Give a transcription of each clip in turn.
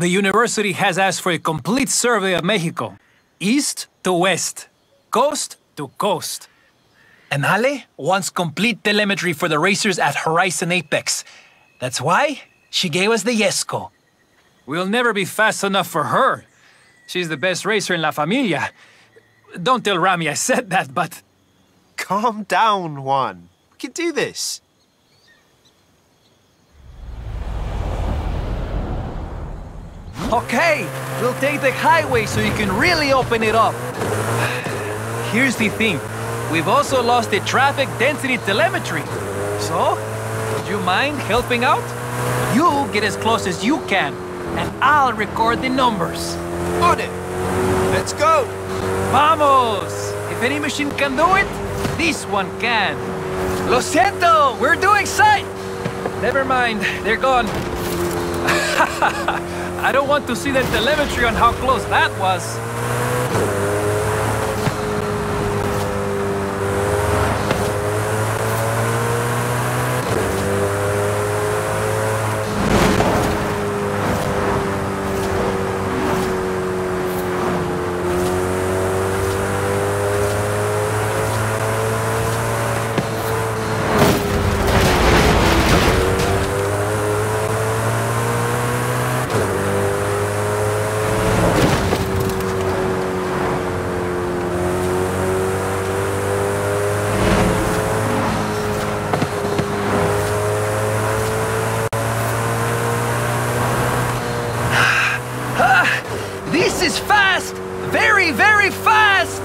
The university has asked for a complete survey of Mexico, east to west, coast to coast. And Ale wants complete telemetry for the racers at Horizon Apex. That's why she gave us the Yesco. We'll never be fast enough for her. She's the best racer in La Familia. Don't tell Rami I said that, but... Calm down, Juan. We can do this. Okay, we'll take the highway so you can really open it up. Here's the thing. We've also lost the traffic density telemetry. So, would you mind helping out? You get as close as you can, and I'll record the numbers. On it! Let's go! Vamos! If any machine can do it, this one can. Lo siento! We're doing sight! Never mind, they're gone. I don't want to see that telemetry on how close that was. This is fast! Very, very fast!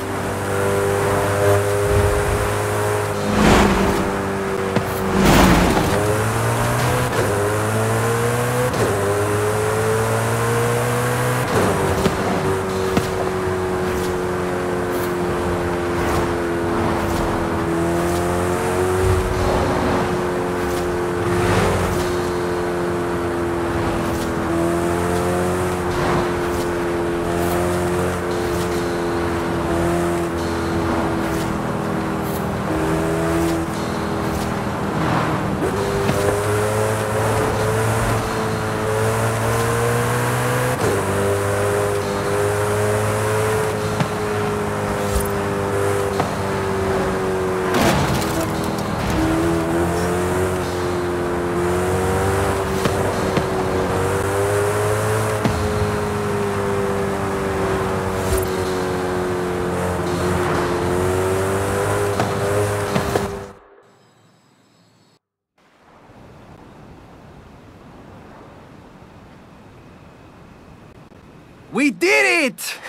We did it!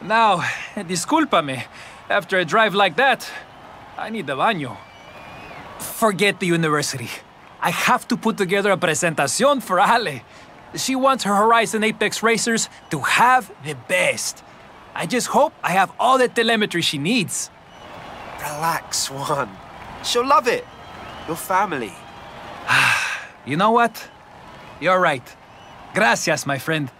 Now, discúlpame. After a drive like that, I need a baño. Forget the university. I have to put together a presentación for Ale. She wants her Horizon Apex racers to have the best. I just hope I have all the telemetry she needs. Relax, Juan. She'll love it. Your family. You know what? You're right. Gracias, my friend.